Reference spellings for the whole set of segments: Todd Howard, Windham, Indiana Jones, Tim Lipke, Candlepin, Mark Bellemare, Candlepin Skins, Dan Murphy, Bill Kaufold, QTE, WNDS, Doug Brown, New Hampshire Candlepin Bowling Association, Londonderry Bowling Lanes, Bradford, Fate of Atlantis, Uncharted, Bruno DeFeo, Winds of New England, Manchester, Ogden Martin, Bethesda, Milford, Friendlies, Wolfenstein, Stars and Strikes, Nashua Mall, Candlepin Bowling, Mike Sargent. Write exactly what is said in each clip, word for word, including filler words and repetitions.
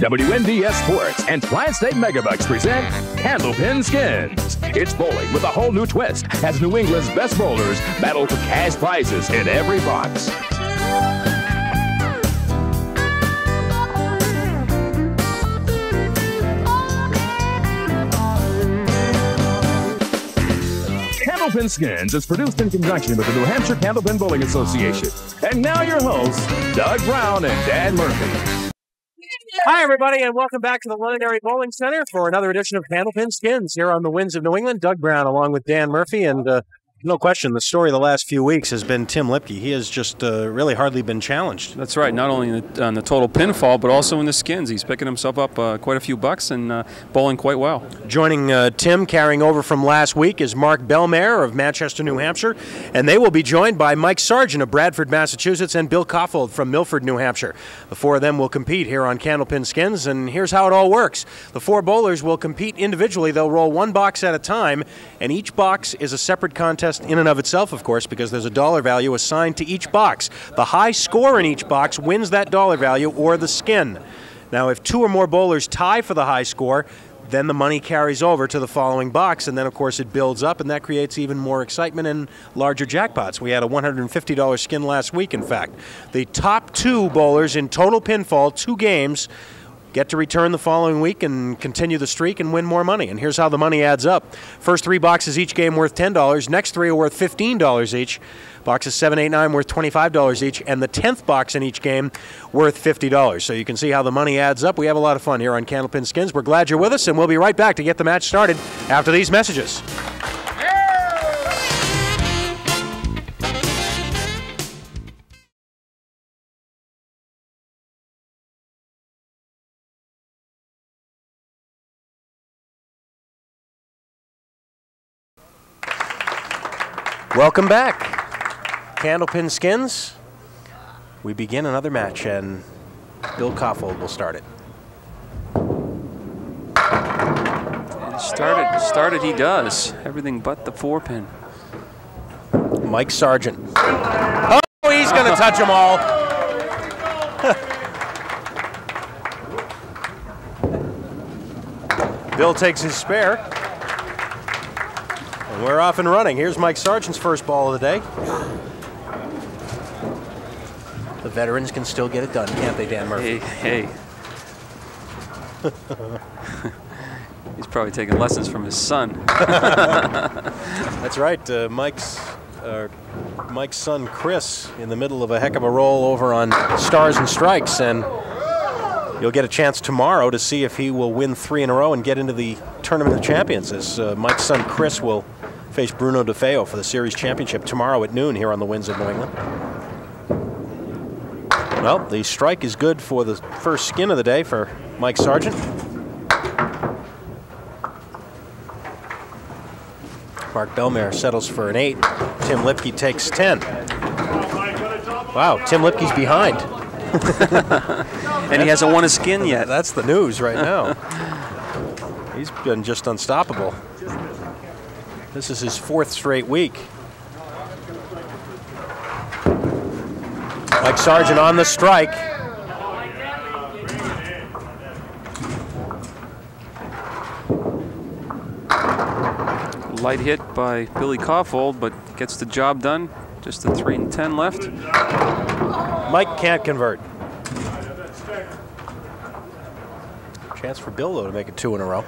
W N D S Sports and Tri-State Megabucks present Candlepin Skins. It's bowling with a whole new twist as New England's best bowlers battle for cash prizes in every box. Candlepin Skins is produced in conjunction with the New Hampshire Candlepin Bowling Association. And now your hosts, Doug Brown and Dan Murphy. Hi, everybody, and welcome back to the Londonderry Bowling Center for another edition of Candlepin Skins here on the Winds of New England. Doug Brown along with Dan Murphy, and uh, no question, the story of the last few weeks has been Tim Lipke. He has just uh, really hardly been challenged. That's right, not only in the, on the total pinfall, but also in the skins. He's picking himself up uh, quite a few bucks and uh, bowling quite well. Joining uh, Tim, carrying over from last week, is Mark Bellemare of Manchester, New Hampshire, and they will be joined by Mike Sargent of Bradford, Massachusetts, and Bill Kaufold from Milford, New Hampshire. The four of them will compete here on Candlepin Skins, and here's how it all works. The four bowlers will compete individually. They'll roll one box at a time, and each box is a separate contest in and of itself, of course, because there's a dollar value assigned to each box. The high score in each box wins that dollar value or the skin. Now, if two or more bowlers tie for the high score, then the money carries over to the following box, and then, of course, it builds up, and that creates even more excitement and larger jackpots. We had a one hundred fifty dollar skin last week, in fact. The top two bowlers in total pinfall, two games, get to return the following week and continue the streak and win more money. And here's how the money adds up. First three boxes each game worth ten dollars. Next three are worth fifteen dollars each. Boxes seven, eight, nine worth twenty-five dollars each. And the tenth box in each game worth fifty dollars. So you can see how the money adds up. We have a lot of fun here on Candlepin Skins. We're glad you're with us, and we'll be right back to get the match started after these messages. Welcome back, Candlepin Skins. We begin another match, and Bill Kaufold will start it. And started, started he does. Everything but the four pin. Mike Sargent. Oh, he's going to touch them all. Bill takes his spare. We're off and running. Here's Mike Sargent's first ball of the day. The veterans can still get it done, can't they, Dan Murphy? Hey, hey. He's probably taking lessons from his son. That's right. Uh, Mike's uh, Mike's son, Chris, in the middle of a heck of a roll over on Stars and Strikes, and you'll get a chance tomorrow to see if he will win three in a row and get into the Tournament of Champions, as uh, Mike's son, Chris, will face Bruno DeFeo for the series championship tomorrow at noon here on the Winds of New England. Well, the strike is good for the first skin of the day for Mike Sargent. Mark Bellemare settles for an eight. Tim Lipke takes ten. Wow, Tim Lipke's behind. And he hasn't won a skin yet. That's the news right now. He's been just unstoppable. This is his fourth straight week. Mike Sargent on the strike. Light hit by Billy Kaufold, but gets the job done. Just the three and ten left. Mike can't convert. Chance for Bill, though, to make it two in a row.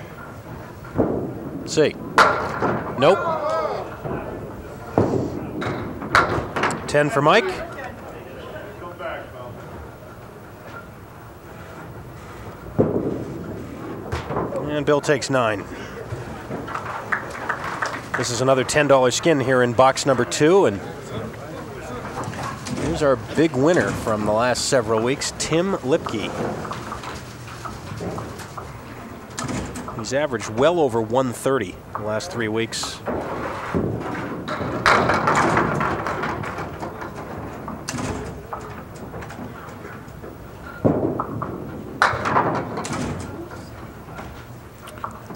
Let's see. Nope. ten for Mike. And Bill takes nine. This is another ten dollar skin here in box number two. And here's our big winner from the last several weeks, Tim Lipke. He's averaged well over one thirty the last three weeks.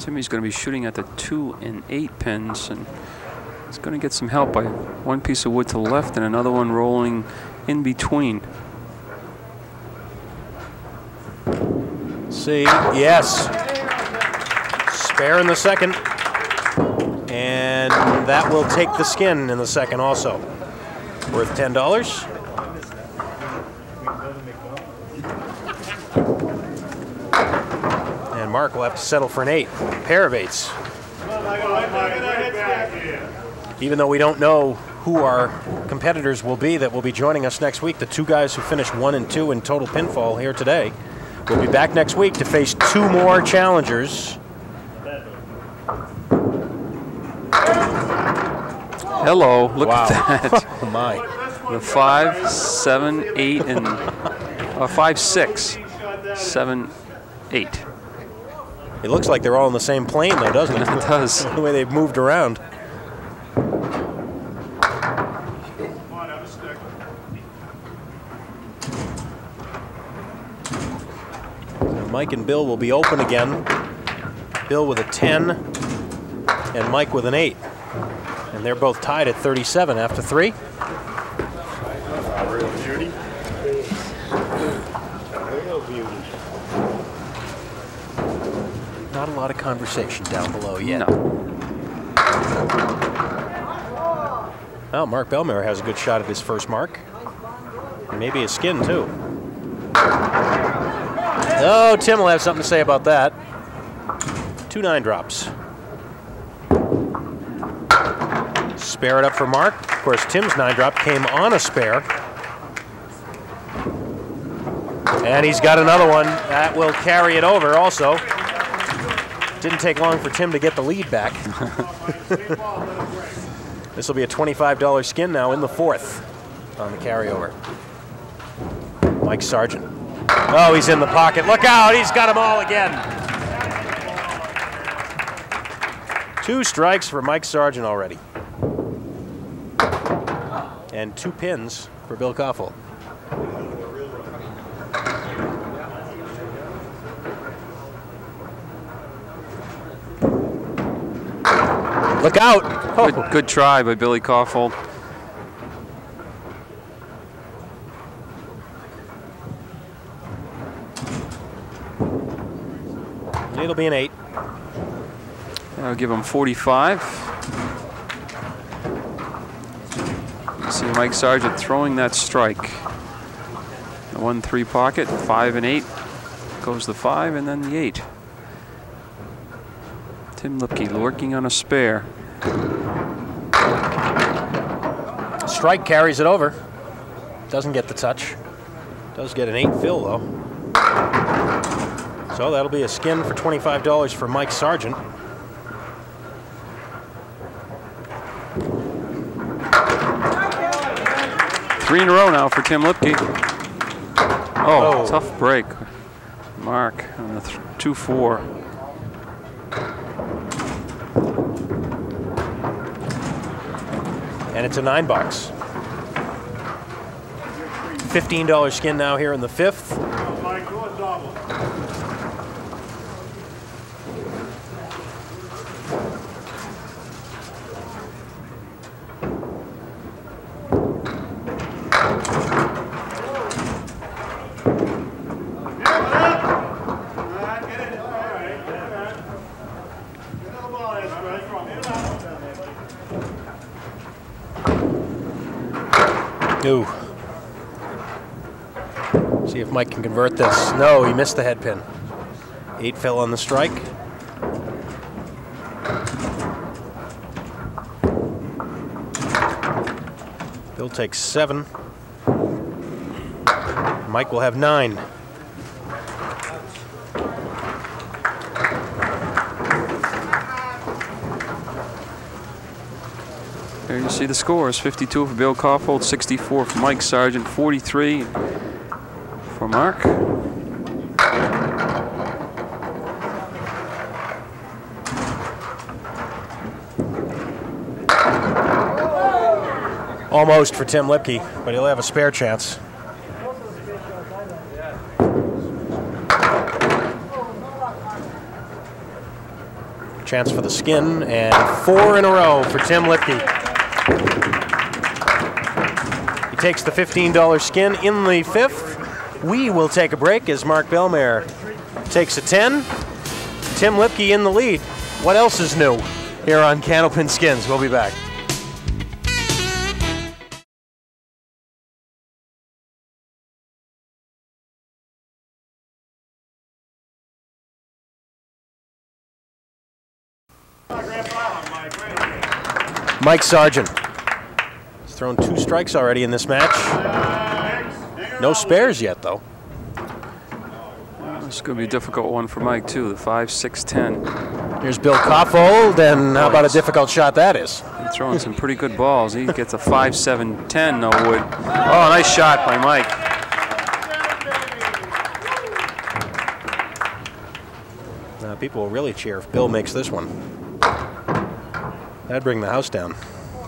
Timmy's going to be shooting at the two and eight pins, and he's going to get some help by one piece of wood to the left and another one rolling in between. see. Yes. Spare in the second. And that will take the skin in the second also. Worth ten dollars. And Mark will have to settle for an eight. A pair of eights. Even though we don't know who our competitors will be that will be joining us next week, the two guys who finished one and two in total pinfall here today will be back next week to face two more challengers. Hello, look wow. at that. Oh my. The five, seven, eight, and uh, five, six, seven, eight. It looks like they're all in the same plane though, doesn't it? It does. The way they've moved around. Mike and Bill will be open again. Bill with a ten and Mike with an eight. And they're both tied at thirty-seven after three. Real beauty. Real beauty. Not a lot of conversation down below yet. No. Oh, Mark Bellemare has a good shot at his first mark. And maybe a skin, too. Oh, Tim will have something to say about that. Two nine drops. Spare it up for Mark. Of course, Tim's nine drop came on a spare. And he's got another one. That will carry it over also. Didn't take long for Tim to get the lead back. This will be a twenty-five dollar skin now in the fourth on the carryover. Mike Sargent. Oh, he's in the pocket. Look out, he's got them all again. Two strikes for Mike Sargent already. And two pins for Bill Kaufold. Look out. Oh. Good, good try by Billy Kaufold. It'll be an eight. I'll give him forty-five. You see Mike Sargent throwing that strike. The one three pocket, five and eight. Goes the five and then the eight. Tim Lipke lurking on a spare. Strike carries it over. Doesn't get the touch. Does get an eight fill though. So that'll be a skin for twenty-five dollars for Mike Sargent. Three in a row now for Tim Lipke. Oh, oh. Tough break. Mark on the two four. And it's a nine box. fifteen dollar skin now here in the fifth. Ooh. See if Mike can convert this. No, he missed the head pin. Eight fell on the strike. Bill takes seven. Mike will have nine. There you see the scores, fifty-two for Bill Kaufold, sixty-four for Mike Sargent, forty-three for Mark. Almost for Tim Lipke, but he'll have a spare chance. Chance for the skin, and four in a row for Tim Lipke. He takes the fifteen dollar skin in the fifth. We will take a break as Mark Bellemare Takes a ten. Tim Lipke in the lead. What else is new here on Candlepin Skins? We'll be back. Mike Sargent has thrown two strikes already in this match. No spares yet, though. It's going to be a difficult one for Mike, too. The five, six, ten. Here's Bill Kaufold, and how about a difficult shot that is? He's throwing some pretty good balls. He gets a five, seven, ten, no wood. Oh, nice shot by Mike. Now, people will really cheer if Bill makes this one. That'd bring the house down.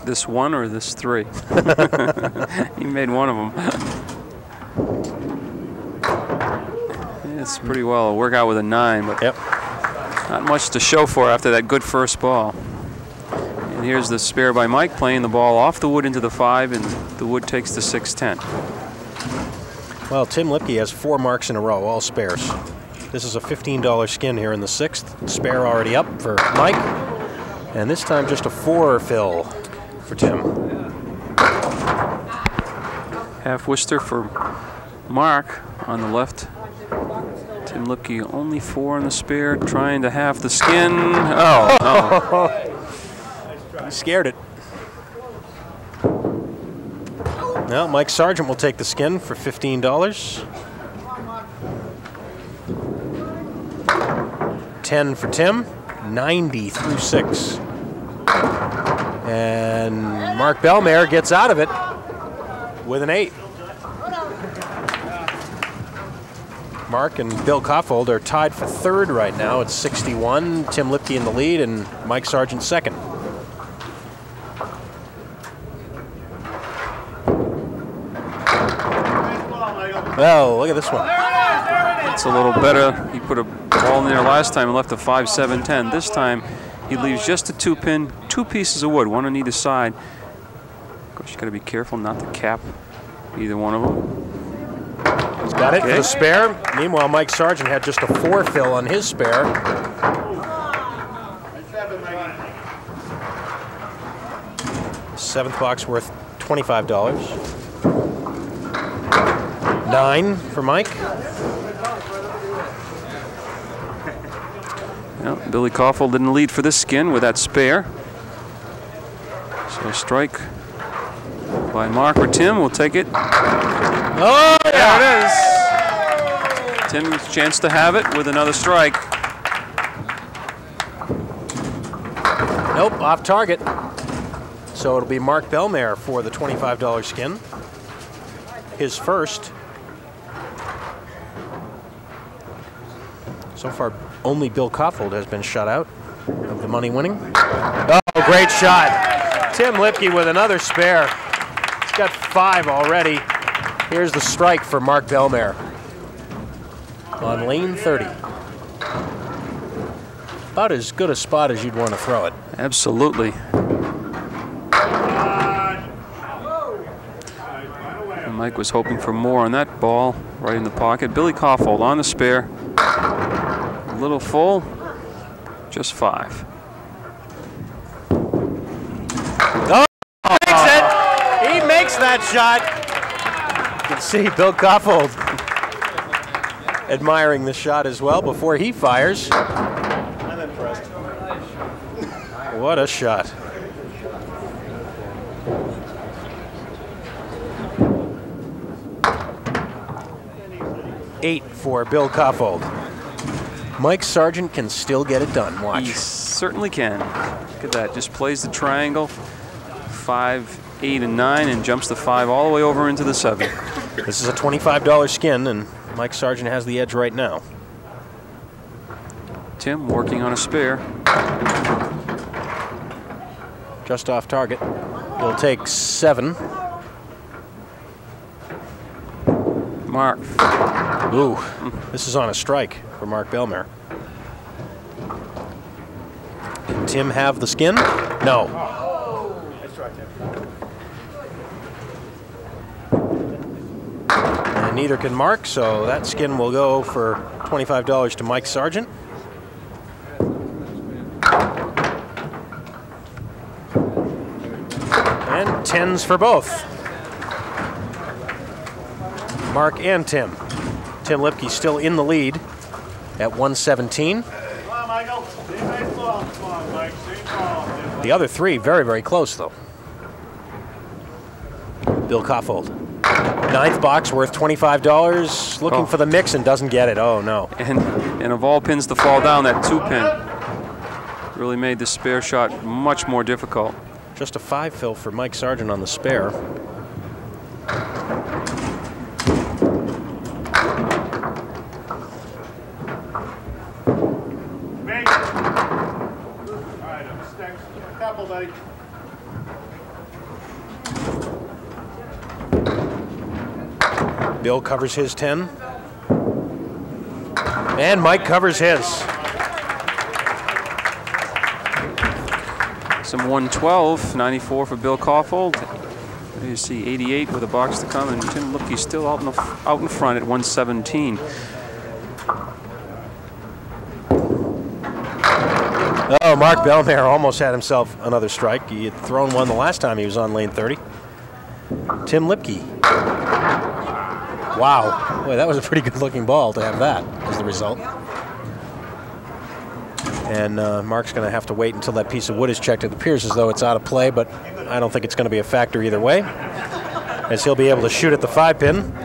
This one or this three? He made one of them. It's pretty well a workout with a nine, but yep, not much to show for after that good first ball. And here's the spare by Mike, playing the ball off the wood into the five, and the wood takes the six ten. Well, Tim Lipke has four marks in a row, all spares. This is a fifteen dollar skin here in the sixth. Spare already up for Mike. And this time just a four fill for Tim. Half Worcester for Mark on the left. Tim Lipke only four in the spare, trying to half the skin. Oh, oh. He scared it. Now Mike Sargent will take the skin for fifteen dollars. ten for Tim. ninety through six. And Mark Bellemare gets out of it with an eight. Mark and Bill Kaufold are tied for third right now at sixty-one. Tim Lipke in the lead and Mike Sargent second. Well, look at this one. That's a little better. He put a ball in there last time and left a five, seven, ten. This time he leaves just a two pin, two pieces of wood, one on either side. Of course, you got to be careful not to cap either one of them. He's got it for the spare. Meanwhile, Mike Sargent had just a four fill on his spare. Seventh box worth twenty-five dollars. Nine for Mike. Yep, Billy Kaufold didn't lead for this skin with that spare. So a strike by Mark or Tim. We'll take it. Oh, there yeah. it is. Tim's chance to have it with another strike. Nope, off target. So it'll be Mark Bellemare for the twenty-five dollar skin. His first. So far, only Bill Kaufold has been shut out of the money winning. Oh, great shot. Tim Lipke with another spare. He's got five already. Here's the strike for Mark Bellemare on lane thirty. About as good a spot as you'd want to throw it. Absolutely. And Mike was hoping for more on that ball right in the pocket. Billy Kaufold on the spare. A little full, just five. Oh, he makes it! He makes that shot! You can see Bill Kaufold admiring the shot as well before he fires. I'm impressed. What a shot. Eight for Bill Kaufold. Mike Sargent can still get it done. Watch. He certainly can. Look at that. Just plays the triangle. Five, eight, and nine, and jumps the five all the way over into the seven. This is a twenty-five dollar skin, and Mike Sargent has the edge right now. Tim working on a spare. Just off target. He'll take seven. Mark. Ooh, this is on a strike for Mark Bellemare. Did Tim have the skin? No. And neither can Mark, so that skin will go for twenty-five dollars to Mike Sargent. And tens for both. Mark and Tim. Tim Lipke still in the lead at one seventeen. The other three very, very close, though. Bill Kaufold. Ninth box worth twenty-five dollars. Looking oh. for the mix and doesn't get it. Oh, no. And, and of all pins to fall down, that two-pin really made the spare shot much more difficult. Just a five fill for Mike Sargent on the spare. Bill covers his ten. And Mike covers his. Some one twelve, ninety-four for Bill Kaufold. There you see eighty-eight with a box to come, and Tim Lipke's still out in, the, out in front at one seventeen. Oh, Mark Bellemare almost had himself another strike. He had thrown one the last time he was on lane thirty. Tim Lipke. Wow, boy, that was a pretty good looking ball to have that as the result. And uh, Mark's gonna have to wait until that piece of wood is checked. It appears as though it's out of play, but I don't think it's gonna be a factor either way, as he'll be able to shoot at the five pin.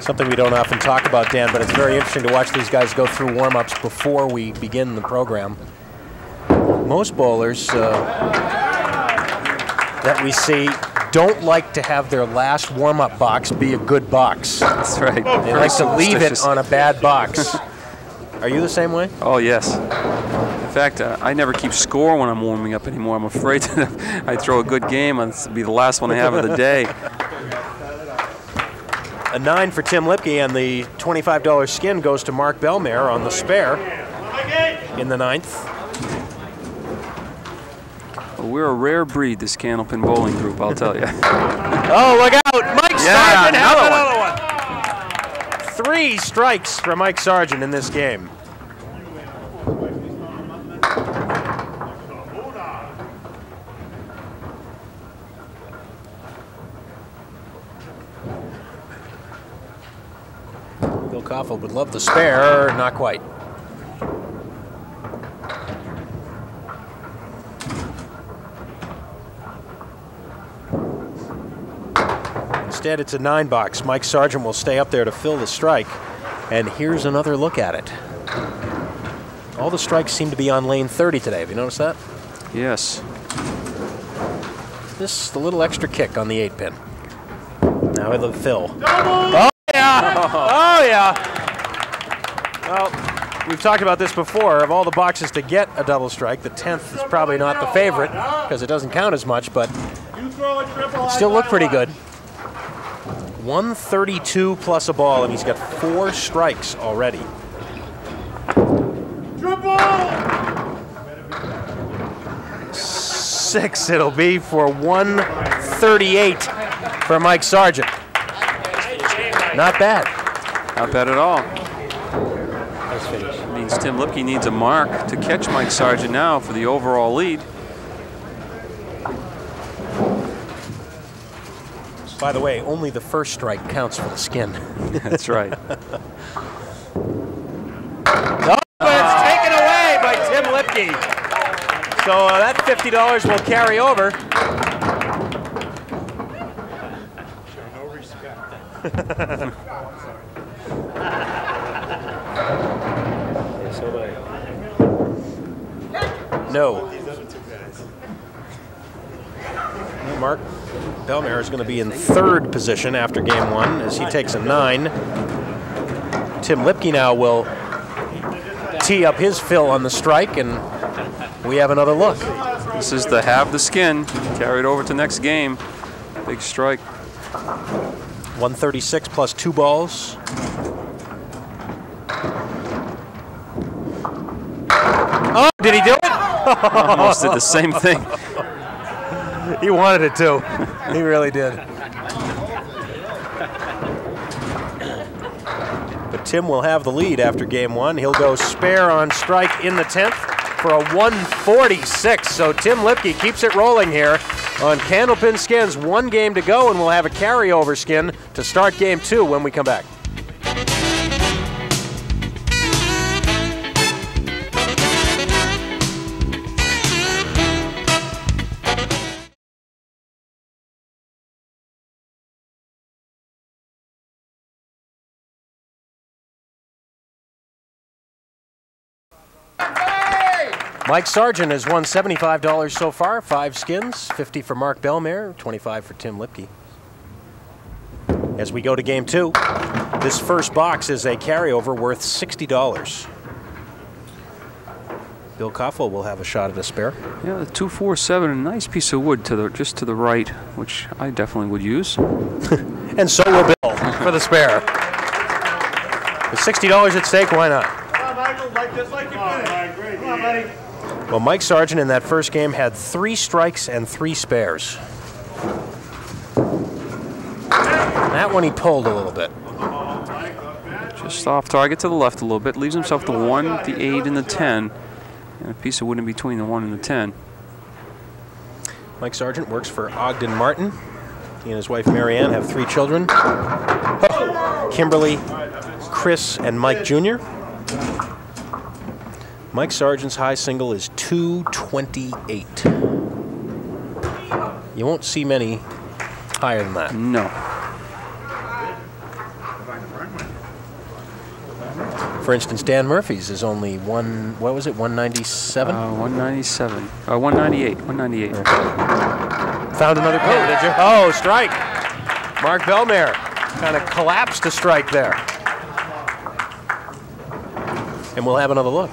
Something we don't often talk about, Dan, but it's very interesting to watch these guys go through warm-ups before we begin the program. Most bowlers uh, that we see don't like to have their last warm-up box be a good box. That's right. They like to leave it on a bad box. Are you the same way? Oh, yes. In fact, uh, I never keep score when I'm warming up anymore. I'm afraid that I throw a good game and this will be the last one I have of the day. A nine for Tim Lipke, and the twenty-five dollar skin goes to Mark Bellemare on the spare in the ninth. Well, we're a rare breed, this Candlepin Bowling group, I'll tell you. Oh, look out! Mike yeah, Sargent has another one. one! Three strikes for Mike Sargent in this game. Kaufold would love the spare, not quite. Instead, it's a nine box. Mike Sargent will stay up there to fill the strike, and here's another look at it. All the strikes seem to be on lane thirty today. Have you noticed that? Yes. This, the little extra kick on the eight pin. Now I love Phil. Oh! Oh, yeah. Well, we've talked about this before. Of all the boxes to get a double strike, the tenth is probably not the favorite because it doesn't count as much, but it still looked pretty good. one thirty-two plus a ball, and he's got four strikes already. Triple! Six it'll be for one thirty-eight for Mike Sargent. Not bad. Not bad at all. That means Tim Lipke needs a mark to catch Mike Sargent now for the overall lead. By the way, only the first strike counts for the skin. That's right. Oh, but it's taken away by Tim Lipke. So uh, that fifty dollars will carry over. No. Mark Bellemare is going to be in third position after game one as he takes a nine. Tim Lipke now will tee up his fill on the strike, and we have another look. This is the have the skin carried over to next game. Big strike. one thirty-six plus two balls. Oh, Did he do it? Almost did the same thing. He wanted it to. He really did. But Tim will have the lead after game one. He'll go spare on strike in the tenth for a one forty-six. So Tim Lipke keeps it rolling here on Candlepin Skins. One game to go, and we'll have a carryover skin to start game two when we come back. Mike Sargent has won seventy-five dollars so far, five skins, fifty dollars for Mark Bellemare, twenty-five dollars for Tim Lipke. As we go to game two, this first box is a carryover worth sixty dollars. Bill Kaufold will have a shot at a spare. Yeah, the two four seven, a nice piece of wood to the, just to the right, which I definitely would use. And so will Bill for the spare. With sixty dollars at stake, why not? Come on, Michael, like this, like you did. Come on, buddy. Well, Mike Sargent in that first game had three strikes and three spares. That one he pulled a little bit. Just off target to the left a little bit. Leaves himself the one, the eight, and the ten. And a piece of wood in between the one and the ten. Mike Sargent works for Ogden Martin. He and his wife Marianne have three children. Oh, Kimberly, Chris, and Mike Junior Mike Sargent's high single is two twenty-eight. You won't see many higher than that. No. For instance, Dan Murphy's is only one, what was it, one ninety-seven? Uh, one ninety-seven. Uh, one ninety-eight. one ninety-eight. Okay. Found another pin, oh, did you? Oh, strike. Mark Bellemare kind of collapsed a strike there. And we'll have another look.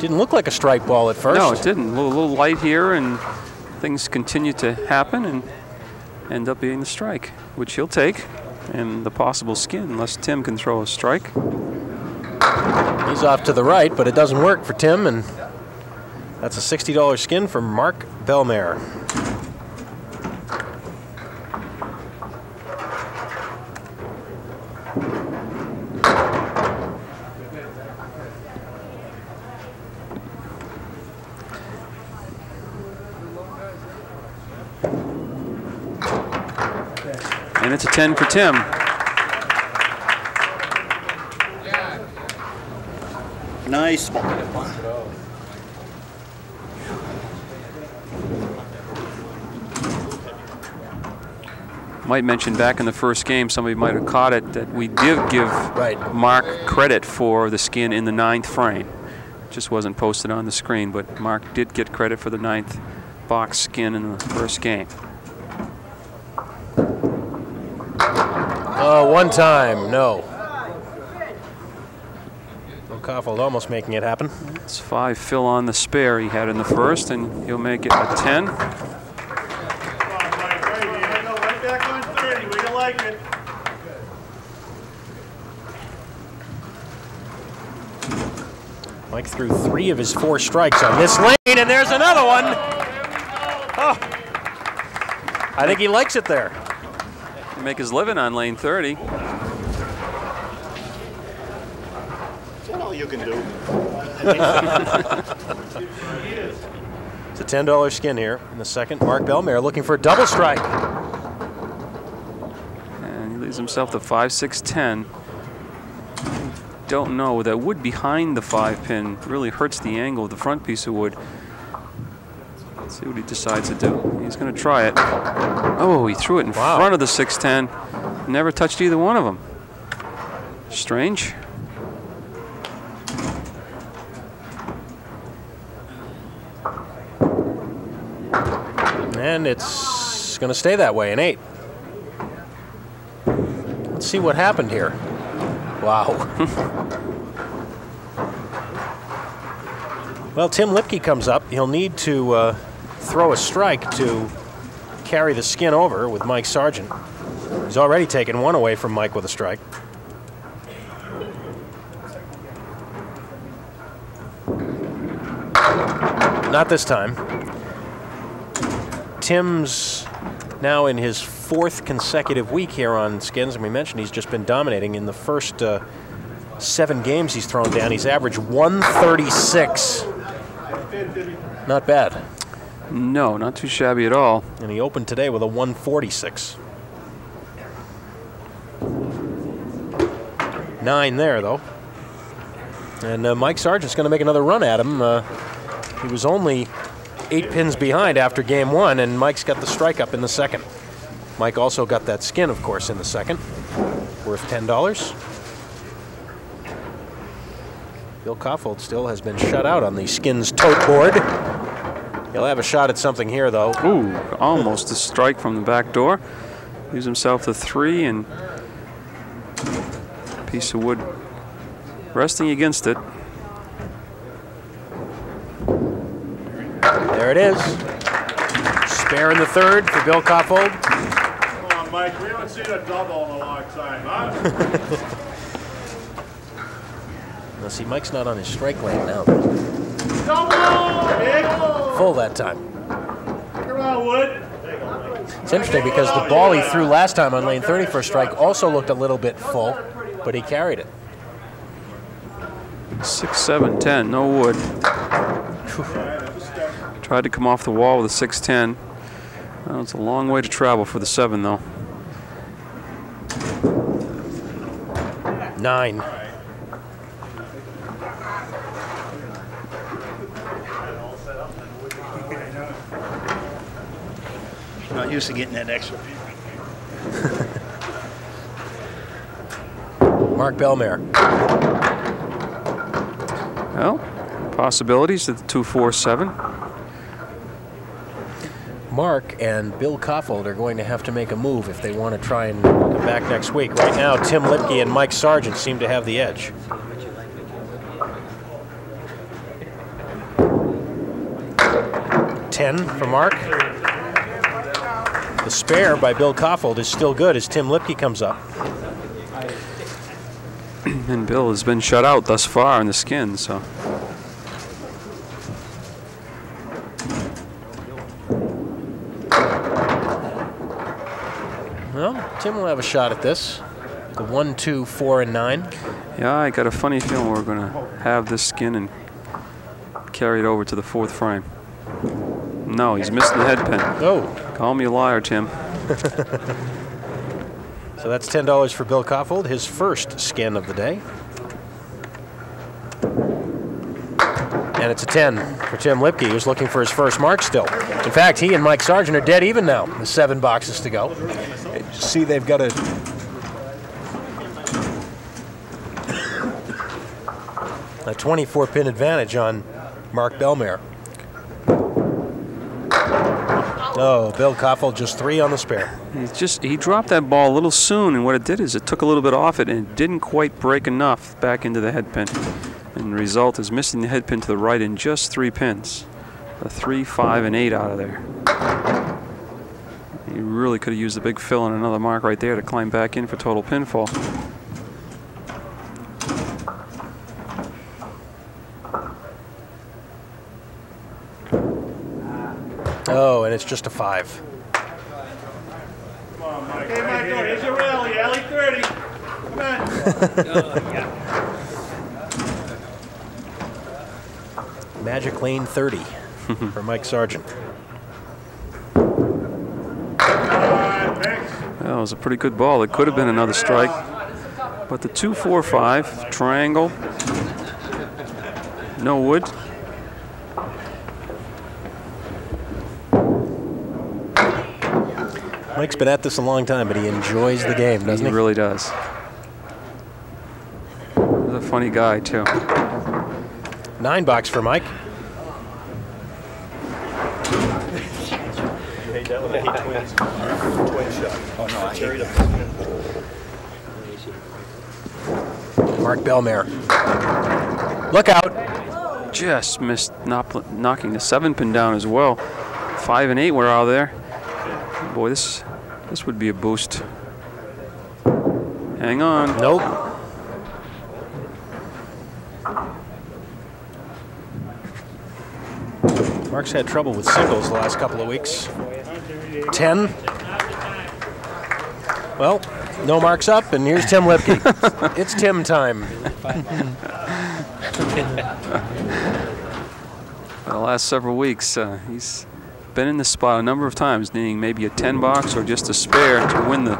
Didn't look like a strike ball at first. No, it didn't. A little, little light here, and things continue to happen and end up being the strike, which he'll take, and the possible skin, unless Tim can throw a strike. He's off to the right, but it doesn't work for Tim, and that's a sixty dollar skin for Mark Bellemare. And it's a ten for Tim. Nice ball. Might mention back in the first game, somebody might have caught it, that we did give right. Mark credit for the skin in the ninth frame. It just wasn't posted on the screen, but Mark did get credit for the ninth box skin in the first game. Uh, one time, no. Bill Kaufold almost making it happen. It's five fill on the spare he had in the first, and he'll make it a ten. Mike threw three of his four strikes on this lane, and there's another one. Oh. I think he likes it there. Make his living on lane thirty. That's all you can do. It's a ten dollar skin here in the second. Mark Bellemare looking for a double strike. And he leaves himself the five, six, ten. Don't know. That wood behind the five pin really hurts the angle of the front piece of wood. Let's see what he decides to do. He's going to try it. Oh, he threw it in wow. front of the six ten. Never touched either one of them. Strange. And it's going to stay that way, an eight. Let's see what happened here. Wow. Well, Tim Lipke comes up. He'll need to uh, throw a strike to carry the skin over with Mike Sargent. He's already taken one away from Mike with a strike. Not this time. Tim's now in his fourth consecutive week here on Skins, and we mentioned he's just been dominating. In the first uh, seven games he's thrown down, he's averaged one thirty-six. Not bad. No, not too shabby at all. And he opened today with a one forty-six. Nine there, though. And uh, Mike Sargent's going to make another run at him. Uh, he was only eight pins behind after game one, and Mike's got the strike up in the second. Mike also got that skin, of course, in the second, worth ten dollars. Bill Kaufold still has been shut out on the Skins tote board. He'll have a shot at something here, though. Ooh, almost a strike from the back door. Leaves himself the three and a piece of wood resting against it. There it is. Spare in the third for Bill Kaufold. Come on, Mike. We haven't seen a double in a long time, huh? Now, see, Mike's not on his strike lane now. Double! Full that time. Come on, Wood. It's interesting because the ball he threw last time on lane thirty for a strike also looked a little bit full, but he carried it. six, seven, ten, no wood. Tried to come off the wall with a six ten. Well, it's a long way to travel for the seven, though. Nine. Not used to getting that extra. Mark Bellemare. Well, possibilities at the two four seven. Mark and Bill Kaufold are going to have to make a move if they want to try and come back next week. Right now, Tim Lipke and Mike Sargent seem to have the edge. ten for Mark. The spare by Bill Kaufold is still good as Tim Lipke comes up. And Bill has been shut out thus far in the skin, so. Well, Tim will have a shot at this. The one, two, four, and nine. Yeah, I got a funny feeling we're going to have this skin and carry it over to the fourth frame. No, he's missing the head pin. Oh. Call me a liar, Tim. So that's ten dollars for Bill Kaufold, his first skin of the day. And it's a ten for Tim Lipke, who's looking for his first mark still. In fact, he and Mike Sargent are dead even now, with seven boxes to go. See, they've got a... a twenty-four pin advantage on Mark Bellemare. Oh, Bill Kaufold just three on the spare. He's just, he dropped that ball a little soon, and what it did is it took a little bit off it, and it didn't quite break enough back into the head pin. And the result is missing the head pin to the right in just three pins. A three, five, and eight out of there. He really could have used a big fill and another mark right there to climb back in for total pinfall. Oh, and it's just a five. Come on, Mike. Hey, Michael, here's your rally, alley thirty. Come on. Magic lane thirty for Mike Sargent. That was a pretty good ball. It could have been another strike. But the two four five, triangle, no wood. Mike's been at this a long time, but he enjoys the game, doesn't he? He really does. He's a funny guy, too. Nine bucks for Mike. Mark Bellemare. Look out. Just missed not knocking the seven pin down as well. Five and eight were out there. Boy, this... This would be a boost. Hang on. Nope. Mark's had trouble with singles the last couple of weeks. ten. Well, no marks up, and here's Tim Lipke. It's Tim time. The last several weeks, uh, he's been in this spot a number of times, needing maybe a ten box or just a spare to win the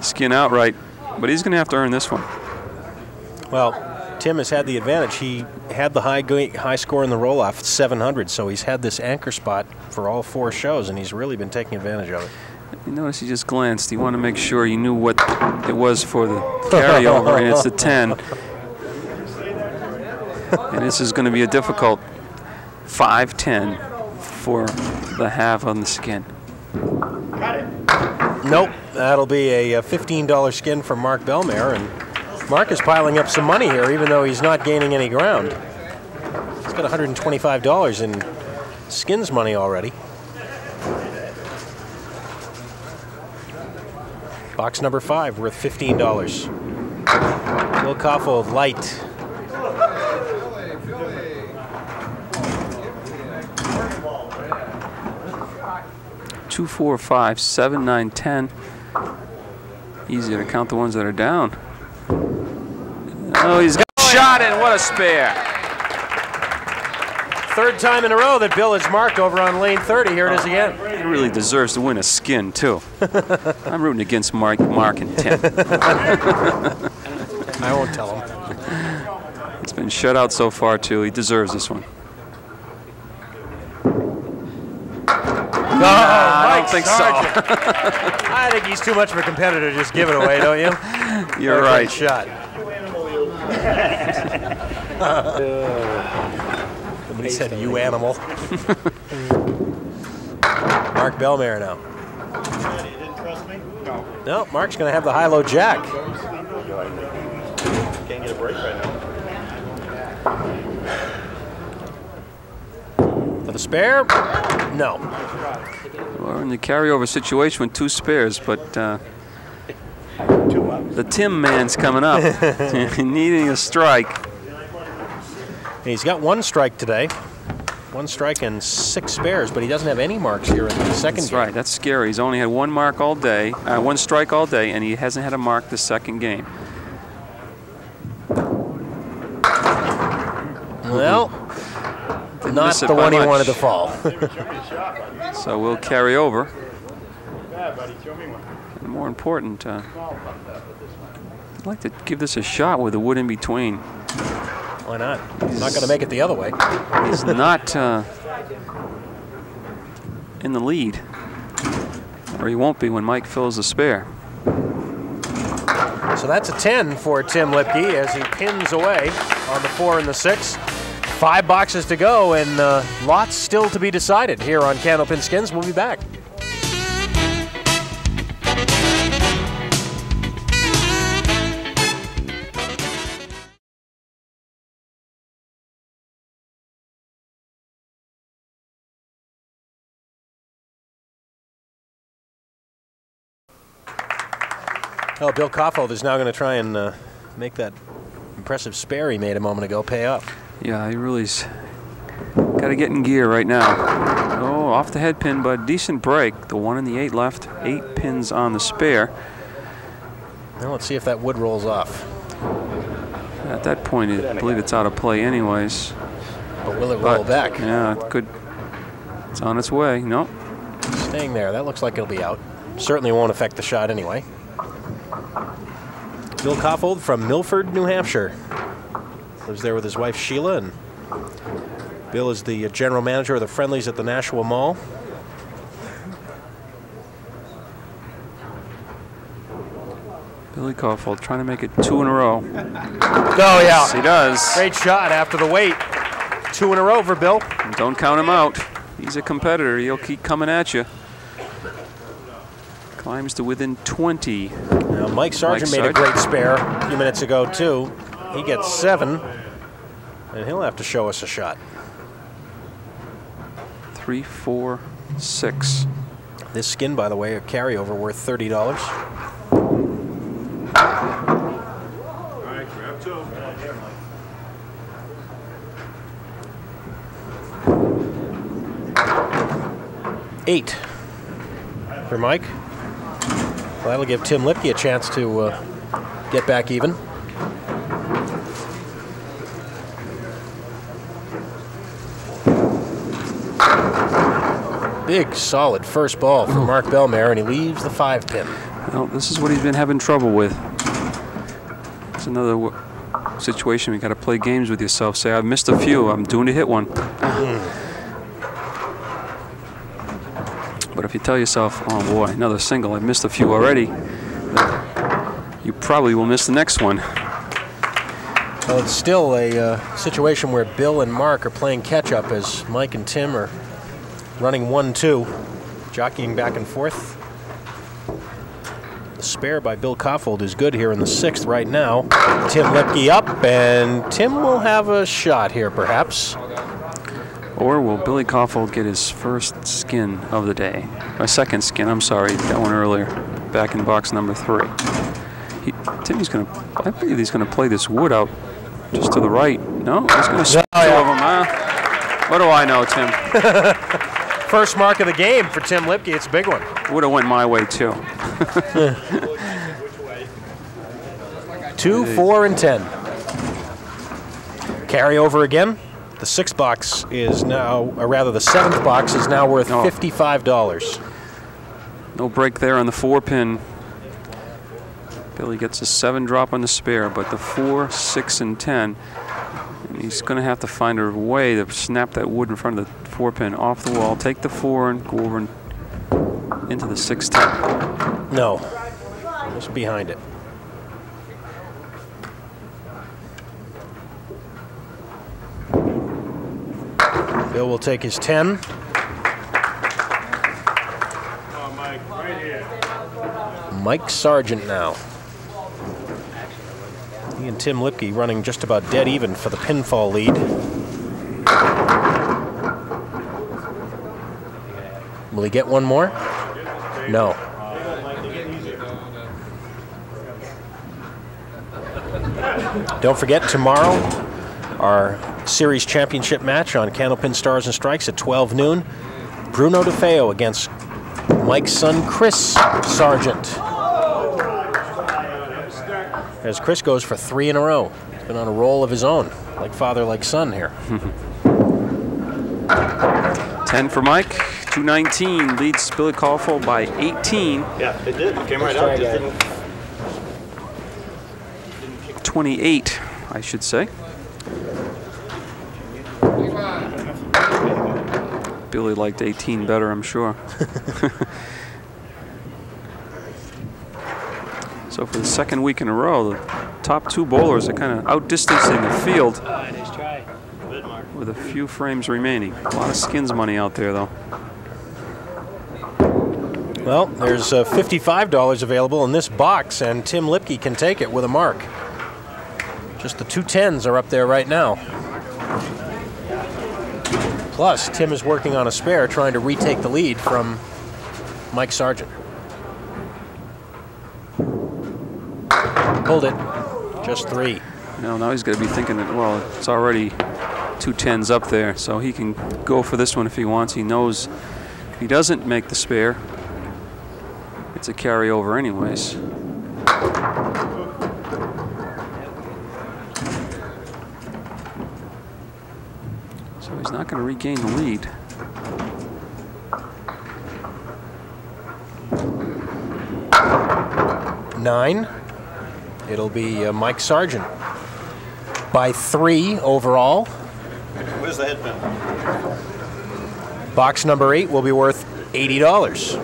skin outright. But he's going to have to earn this one. Well, Tim has had the advantage. He had the high high score in the roll-off, seven hundred, so he's had this anchor spot for all four shows, and he's really been taking advantage of it. You notice he just glanced. He wanted to make sure you knew what it was for the carryover, and it's a ten. And this is going to be a difficult five ten for the half on the skin. Got it. Nope. That'll be a fifteen dollar skin from Mark Bellemare, and Mark is piling up some money here, even though he's not gaining any ground. He's got one hundred twenty-five dollars in skins money already. Box number five, worth fifteen dollars. Bill Kaufold, light. Two, four, five, seven, nine, ten. Easy to count the ones that are down. Oh, he's got a shot, and what a spare. Third time in a row that Bill has marked over on lane thirty. Here it is again. He really deserves to win a skin, too. I'm rooting against Mark, Mark and Tim. I won't tell him. It's been shut out so far, too. He deserves this one. No, I don't think so. I think he's too much of a competitor to just give it away, don't you? You're right. Great shot. Somebody said, you animal. Mark Bellemare now. You didn't trust me? No. No, Mark's going to have the high-low jack. Can't get a break right now. For the spare? No. We're in the carryover situation with two spares, but uh, the Tim man's coming up, needing a strike. And he's got one strike today, one strike and six spares, but he doesn't have any marks here in the second that's game. That's right. That's scary. He's only had one mark all day, uh, one strike all day, and he hasn't had a mark the second game. Well. Not the one he wanted to fall. So we'll carry over. And more important, uh, I'd like to give this a shot with a wood in between. Why not? He's not going to make it the other way. He's not uh, in the lead, or he won't be when Mike fills the spare. So that's a ten for Tim Lipke as he pins away on the four and the six. Five boxes to go, and uh, lots still to be decided here on Candlepin Skins. We'll be back. Well, Bill Kaufold is now going to try and uh, make that impressive spare he made a moment ago pay up. Yeah, he really's got to get in gear right now. Oh, off the head pin, but decent break. The one and the eight left, eight pins on the spare. Now let's see if that wood rolls off. At that point, I believe it's out of play anyways. But will it but, roll back? Yeah, it could. It's on its way. Nope. Staying there. That looks like it'll be out. Certainly won't affect the shot anyway. Bill Kaufold from Milford, New Hampshire. Lives there with his wife, Sheila, and Bill is the general manager of the Friendlies at the Nashua Mall. Billy Kaufold trying to make it two in a row. Oh, yeah. Yes, he does. Great shot after the wait. Two in a row for Bill. And don't count him out. He's a competitor. He'll keep coming at you. Climbs to within twenty. Now, Mike Sargent Mike made Sargent. a great spare a few minutes ago, too. He gets seven, and he'll have to show us a shot. Three, four, six. This skin, by the way, a carryover worth thirty dollars. All right, grab two. eight for Mike. Well, that'll give Tim Lipke a chance to uh, get back even. Big, solid first ball for Mark Bellemare, and he leaves the five pin. Well, this is what he's been having trouble with. It's another w situation. We got to play games with yourself. Say, I've missed a few. I'm due to hit one. Mm. But if you tell yourself, oh, boy, another single. I missed a few already. You probably will miss the next one. Well, it's still a uh, situation where Bill and Mark are playing catch-up as Mike and Tim are running one two, jockeying back and forth. The spare by Bill Kaufold is good here in the sixth right now. Tim Lipke up, and Tim will have a shot here perhaps. Or will Billy Kaufold get his first skin of the day? My second skin, I'm sorry, that one earlier, back in box number three. He, Timmy's going to, I believe he's going to play this wood out just to the right. No, he's going to spin two of them, huh? What do I know, Tim? First mark of the game for Tim Lipke. It's a big one. Would have went my way, too. Two, four, and ten. Carry over again. The sixth box is now, or rather the seventh box is now worth oh. fifty-five dollars. No break there on the four pin. Billy gets a seven drop on the spare, but the four, six, and ten. He's going to have to find a way to snap that wood in front of the four pin off the wall, take the four, and go over and into the six top. No, just behind it. Bill will take his ten. Mike Sargent now. And Tim Lipke running just about dead even for the pinfall lead. Will he get one more? No. Don't forget, tomorrow, our series championship match on Candlepin Stars and Strikes at twelve noon. Bruno DeFeo against Mike's son, Chris Sargent. As Chris goes for three in a row. He's been on a roll of his own, like father, like son here. ten for Mike, two nineteen, leads Billy Kaufold by eighteen. Yeah, it did, it came right out. Didn't... twenty-eight, I should say. Billy liked eighteen better, I'm sure. So for the second week in a row, the top two bowlers are kind of outdistancing the field. Oh, nice try. Good, Mark. With a few frames remaining. A lot of skins money out there, though. Well, there's uh, fifty-five dollars available in this box, and Tim Lipke can take it with a mark. Just the two tens are up there right now. Plus, Tim is working on a spare, trying to retake the lead from Mike Sargent. Hold it, just three. No, now he's going to be thinking that, well, it's already two tens up there, so he can go for this one if he wants. He knows if he doesn't make the spare, it's a carryover anyways. So he's not going to regain the lead. Nine. It'll be uh, Mike Sargent by three overall. Where's the head pin? Box number eight will be worth eighty dollars.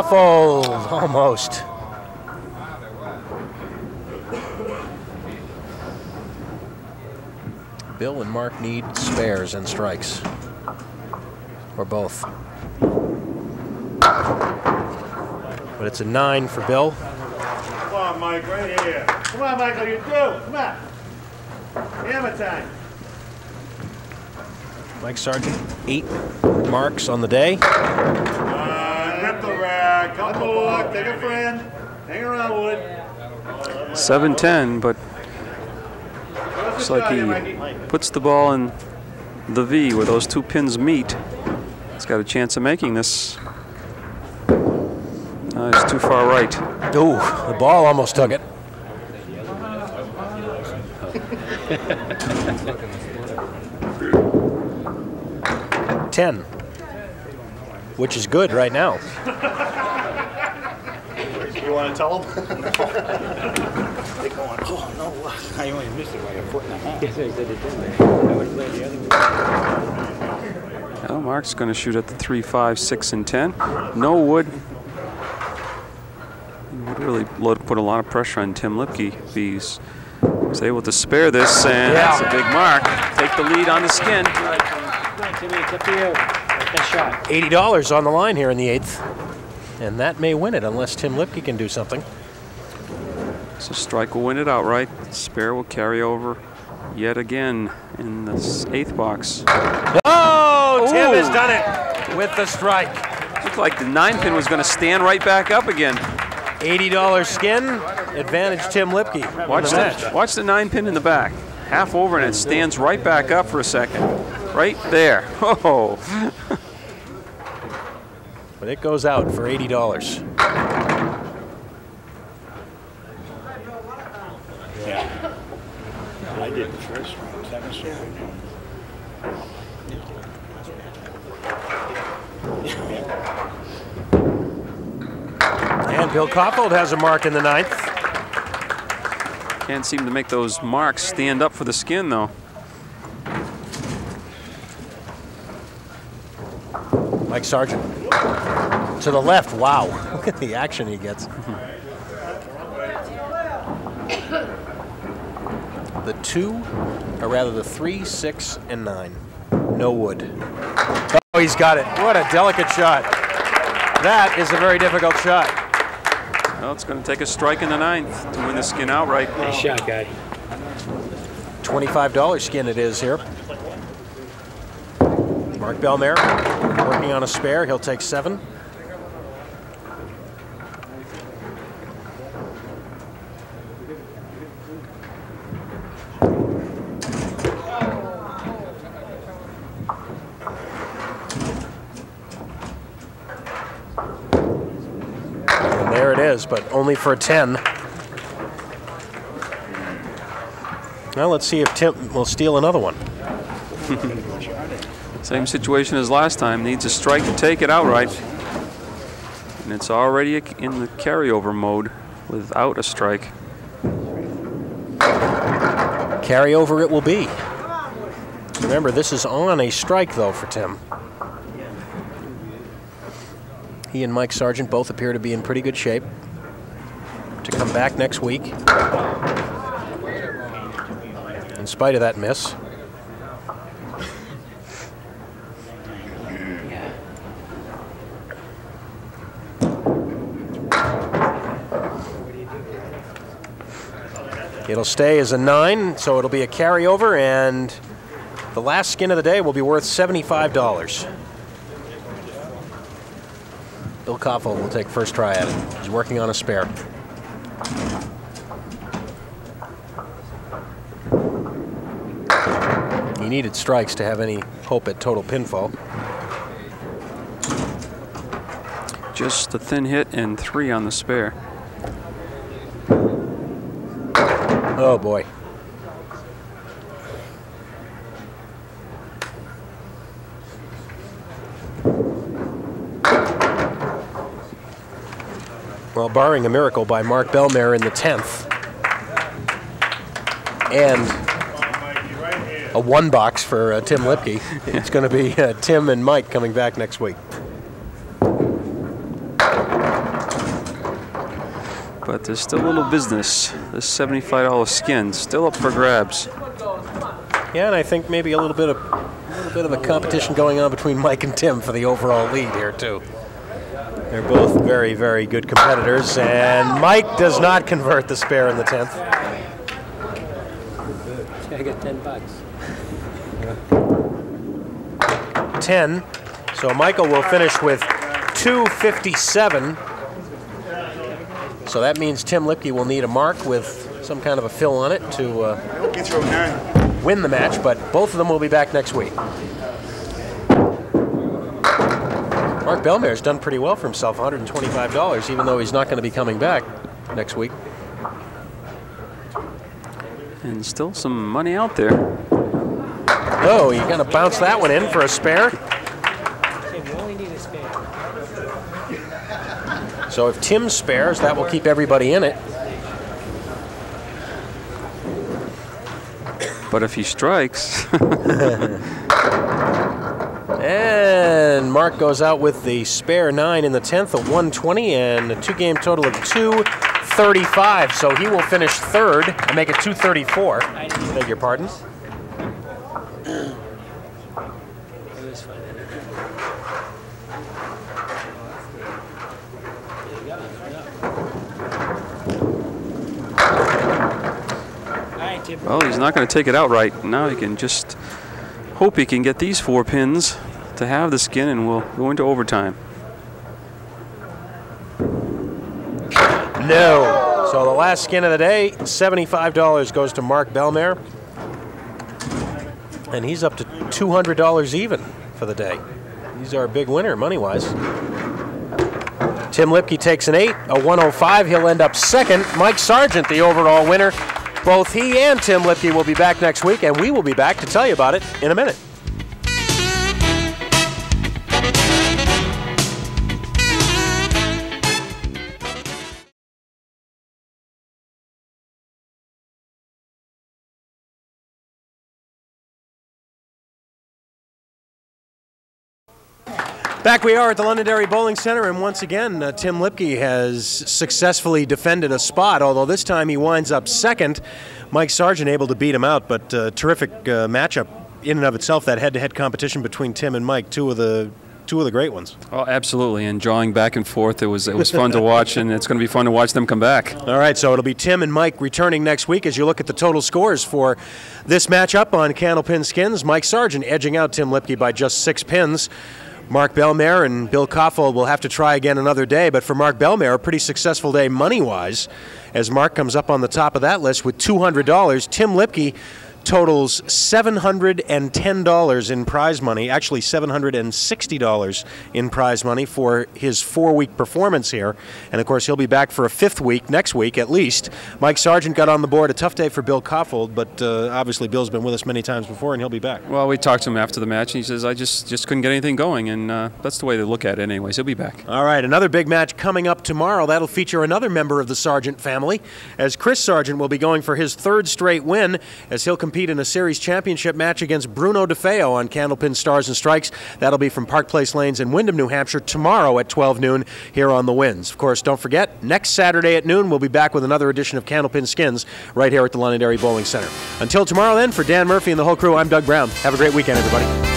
Kaufold, almost. Bill and Mark need spares and strikes, or both. But it's a nine for Bill. Mike right here. Come on, Michael, you do. Come on. Hammer time. Mike Sargent, eight marks on the day. Come on, rip the rack. Come look. Take a friend. Hang around, Wood. seven ten, but looks like he puts the ball in the V where those two pins meet. He's got a chance of making this. Uh, it's too far right. Ooh, the ball almost took it. ten, which is good right now. You want to tell them? They're going, oh, no, I only missed it by a foot and a half. Yes, I said it didn't. I would play the other one. Mark's going to shoot at the three, five, six, and ten. No wood. Would really put a lot of pressure on Tim Lipke. He's was able to spare this, and yeah. That's a big mark. Take the lead on the skin. eighty dollars on the line here in the eighth, and that may win it unless Tim Lipke can do something. So strike will win it outright. Spare will carry over yet again in this eighth box. Oh, Tim Ooh. has done it with the strike. Looked like the nine pin was going to stand right back up again. eighty dollar skin, advantage Tim Lipke. Watch the, watch the nine pin in the back. Half over and it stands right back up for a second. Right there. Oh. But it goes out for eighty dollars. Yeah. I did the first round. Seven seven. And Bill Kaufold has a mark in the ninth. Can't seem to make those marks stand up for the skin, though. Mike Sargent to the left. Wow, look at the action he gets. The two, or rather the three, six, and nine. No wood. Oh, he's got it. What a delicate shot. That is a very difficult shot. Well, it's going to take a strike in the ninth to win the skin outright. Nice shot, guy. twenty-five dollar skin it is here. Mark Bellemare working on a spare. He'll take seven. But only for a ten. Now let's see if Tim will steal another one. Same situation as last time. Needs a strike to take it outright. And it's already in the carryover mode without a strike. Carryover it will be. Remember, this is on a strike, though, for Tim. He and Mike Sargent both appear to be in pretty good shape to come back next week, in spite of that miss. It'll stay as a nine, so it'll be a carryover, and the last skin of the day will be worth seventy-five dollars. Bill Kaufold will take first try at it. He's working on a spare. He needed strikes to have any hope at total pinfall. Just a thin hit and three on the spare. Oh boy. Well, barring a miracle by Mark Bellemare in the tenth, and a one box for uh, Tim Lipke, it's going to be uh, Tim and Mike coming back next week. But there's still a little business. This seventy-five dollar skin still up for grabs. Yeah, and I think maybe a little bit of a, little bit of a competition going on between Mike and Tim for the overall lead here too. They're both very, very good competitors, and Mike does not convert the spare in the tenth. I got ten bucks. ten. So Michael will finish with two fifty-seven. So that means Tim Lipke will need a mark with some kind of a fill on it to uh, win the match, but both of them will be back next week. Mark Bellemare's done pretty well for himself, one hundred twenty-five dollars, even though he's not going to be coming back next week. And still some money out there. Oh, you're going to bounce that one in for a spare. We only need a spare. So if Tim spares, that will keep everybody in it. But if he strikes... And Mark goes out with the spare nine in the tenth at one twenty and a two-game total of two thirty-five. So he will finish third and make it two thirty-four. I beg your pardon. It was fun. Well, he's not going to take it out right. Now he can just hope he can get these four pins to have the skin, and we'll go into overtime. No. So the last skin of the day, seventy-five dollars goes to Mark Bellemare. And he's up to two hundred dollars even for the day. He's our big winner money-wise. Tim Lipke takes an eight, a one oh five. He'll end up second. Mike Sargent, the overall winner. Both he and Tim Lipke will be back next week, and we will be back to tell you about it in a minute. Back we are at the Londonderry Bowling Center, and once again, uh, Tim Lipke has successfully defended a spot, although this time he winds up second. Mike Sargent able to beat him out, but uh, terrific uh, matchup in and of itself, that head-to-head competition between Tim and Mike, two of the two of the great ones. Oh, absolutely, and drawing back and forth, it was, it was fun to watch, and it's going to be fun to watch them come back. All right, so it'll be Tim and Mike returning next week as you look at the total scores for this matchup on Candlepin Skins. Mike Sargent edging out Tim Lipke by just six pins. Mark Bellemare and Bill Kaufold will have to try again another day, but for Mark Bellemare, a pretty successful day money-wise, as Mark comes up on the top of that list with two hundred dollars. Tim Lipke totals seven hundred ten dollars in prize money, actually seven hundred sixty dollars in prize money for his four-week performance here. And, of course, he'll be back for a fifth week next week at least. Mike Sargent got on the board. A tough day for Bill Kaufold, but uh, obviously Bill's been with us many times before, and he'll be back. Well, we talked to him after the match, and he says, I just, just couldn't get anything going, and uh, that's the way they look at it anyways. He'll be back. All right, another big match coming up tomorrow. That'll feature another member of the Sargent family, as Chris Sargent will be going for his third straight win, as he'll compete in a series championship match against Bruno DeFeo on Candlepin Stars and Strikes. That'll be from Park Place Lanes in Windham, New Hampshire, tomorrow at twelve noon here on the Winds. Of course, don't forget, next Saturday at noon, we'll be back with another edition of Candlepin Skins right here at the Londonderry Bowling Center. Until tomorrow, then, for Dan Murphy and the whole crew, I'm Doug Brown. Have a great weekend, everybody.